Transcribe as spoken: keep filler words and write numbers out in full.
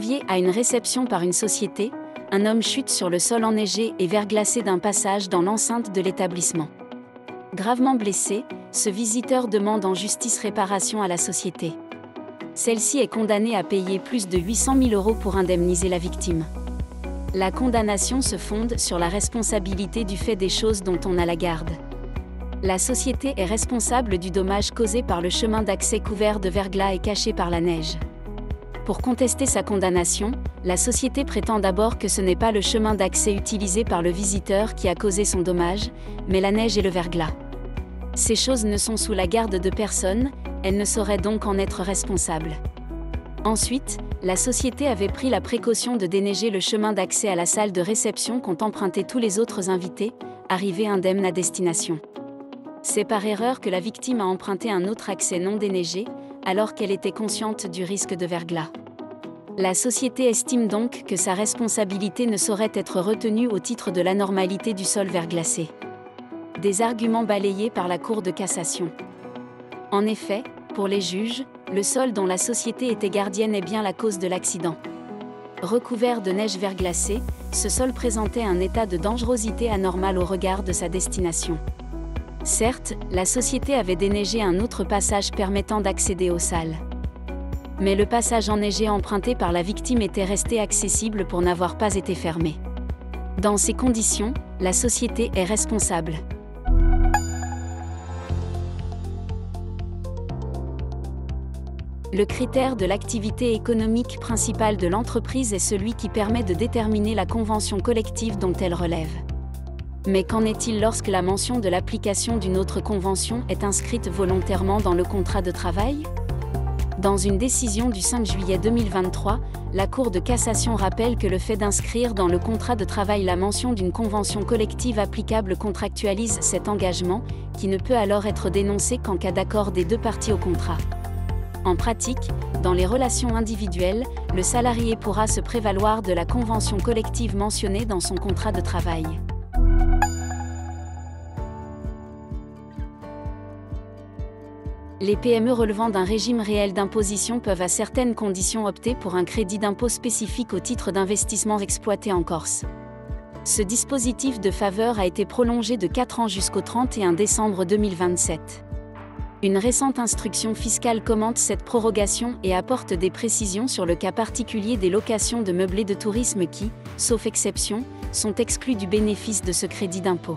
convié à une réception par une société, un homme chute sur le sol enneigé et verglacé d'un passage dans l'enceinte de l'établissement. Gravement blessé, ce visiteur demande en justice réparation à la société. Celle-ci est condamnée à payer plus de huit cent mille euros pour indemniser la victime. La condamnation se fonde sur la responsabilité du fait des choses dont on a la garde. La société est responsable du dommage causé par le chemin d'accès couvert de verglas et caché par la neige. Pour contester sa condamnation, la société prétend d'abord que ce n'est pas le chemin d'accès utilisé par le visiteur qui a causé son dommage, mais la neige et le verglas. Ces choses ne sont sous la garde de personne, elle ne saurait donc en être responsable. Ensuite, la société avait pris la précaution de déneiger le chemin d'accès à la salle de réception qu'ont emprunté tous les autres invités, arrivés indemnes à destination. C'est par erreur que la victime a emprunté un autre accès non déneigé, alors qu'elle était consciente du risque de verglas. La société estime donc que sa responsabilité ne saurait être retenue au titre de l'anormalité du sol verglacé. Des arguments balayés par la Cour de cassation. En effet, pour les juges, le sol dont la société était gardienne est bien la cause de l'accident. Recouvert de neige verglacée, ce sol présentait un état de dangerosité anormal au regard de sa destination. Certes, la société avait déneigé un autre passage permettant d'accéder aux salles. Mais le passage enneigé emprunté par la victime était resté accessible pour n'avoir pas été fermé. Dans ces conditions, la société est responsable. Le critère de l'activité économique principale de l'entreprise est celui qui permet de déterminer la convention collective dont elle relève. Mais qu'en est-il lorsque la mention de l'application d'une autre convention est inscrite volontairement dans le contrat de travail? Dans une décision du cinq juillet deux mille vingt-trois, la Cour de cassation rappelle que le fait d'inscrire dans le contrat de travail la mention d'une convention collective applicable contractualise cet engagement, qui ne peut alors être dénoncé qu'en cas d'accord des deux parties au contrat. En pratique, dans les relations individuelles, le salarié pourra se prévaloir de la convention collective mentionnée dans son contrat de travail. Les P M E relevant d'un régime réel d'imposition peuvent à certaines conditions opter pour un crédit d'impôt spécifique au titre d'investissements exploités en Corse. Ce dispositif de faveur a été prolongé de quatre ans jusqu'au trente et un décembre deux mille vingt-sept. Une récente instruction fiscale commente cette prorogation et apporte des précisions sur le cas particulier des locations de meublés de tourisme qui, sauf exception, sont exclus du bénéfice de ce crédit d'impôt.